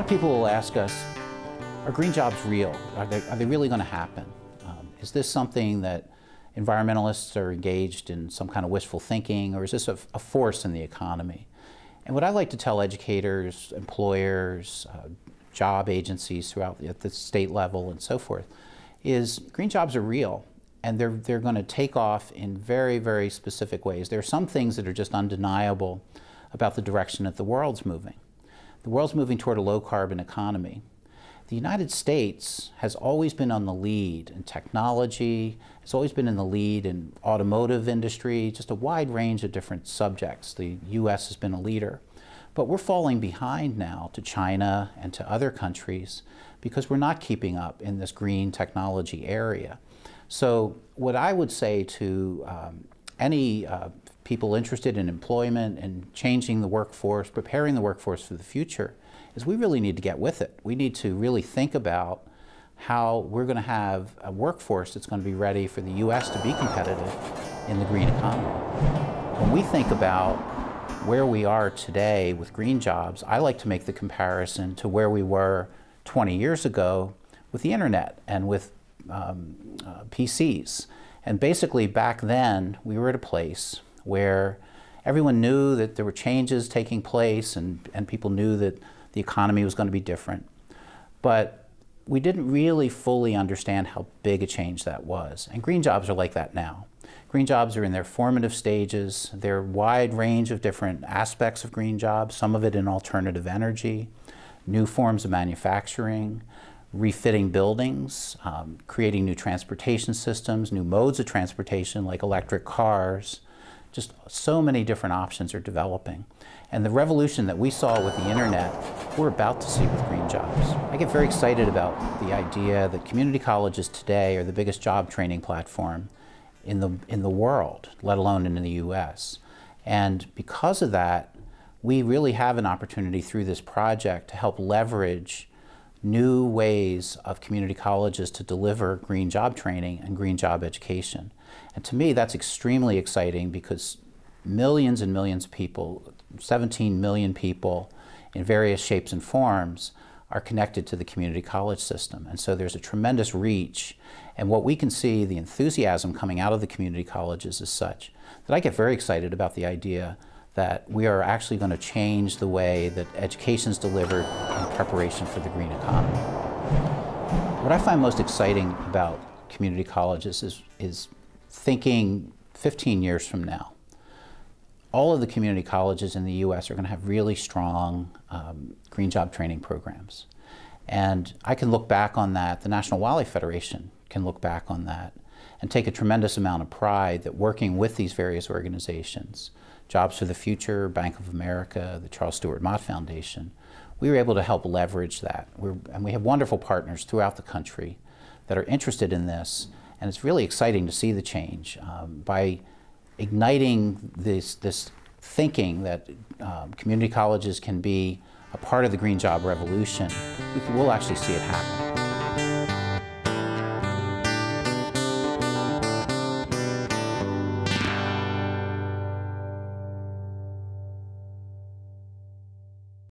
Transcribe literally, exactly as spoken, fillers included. lot of people will ask us, are green jobs real? Are they, are they really going to happen? Um, is this something that environmentalists are engaged in some kind of wishful thinking, or is this a, a force in the economy? And what I like to tell educators, employers, uh, job agencies throughout the, at the state level and so forth is green jobs are real, and they're, they're going to take off in very, very specific ways. There are some things that are just undeniable about the direction that the world's moving. The world's moving toward a low-carbon economy. The United States has always been on the lead in technology. It's always been in the lead in automotive industry, just a wide range of different subjects. The U S has been a leader. But we're falling behind now to China and to other countries because we're not keeping up in this green technology area. So what I would say to um, any uh, people interested in employment and changing the workforce, preparing the workforce for the future, is we really need to get with it. We need to really think about how we're going to have a workforce that's going to be ready for the U S to be competitive in the green economy. When we think about where we are today with green jobs, I like to make the comparison to where we were twenty years ago with the internet and with um, uh, P Cs. And basically back then, we were at a place where everyone knew that there were changes taking place, and, and people knew that the economy was going to be different. But we didn't really fully understand how big a change that was. And green jobs are like that now. Green jobs are in their formative stages. There are a wide range of different aspects of green jobs, some of it in alternative energy, new forms of manufacturing, refitting buildings, um, creating new transportation systems, new modes of transportation like electric cars. Just so many different options are developing. And the revolution that we saw with the internet, we're about to see with green jobs. I get very excited about the idea that community colleges today are the biggest job training platform in the, in the world, let alone in the U S. And because of that, we really have an opportunity through this project to help leverage new ways of community colleges to deliver green job training and green job education. And to me, that's extremely exciting because millions and millions of people, seventeen million people in various shapes and forms, are connected to the community college system. And so there's a tremendous reach. And what we can see, the enthusiasm coming out of the community colleges is such that I get very excited about the idea that we are actually going to change the way that education is delivered in preparation for the green economy. What I find most exciting about community colleges is, is thinking fifteen years from now. All of the community colleges in the U S are going to have really strong um, green job training programs. And I can look back on that, the National Wildlife Federation can look back on that and take a tremendous amount of pride that working with these various organizations, Jobs for the Future, Bank of America, the Charles Stewart Mott Foundation, we were able to help leverage that. We're, and we have wonderful partners throughout the country that are interested in this, and it's really exciting to see the change. Um, by igniting this, this thinking that um, community colleges can be a part of the green job revolution, we'll actually see it happen.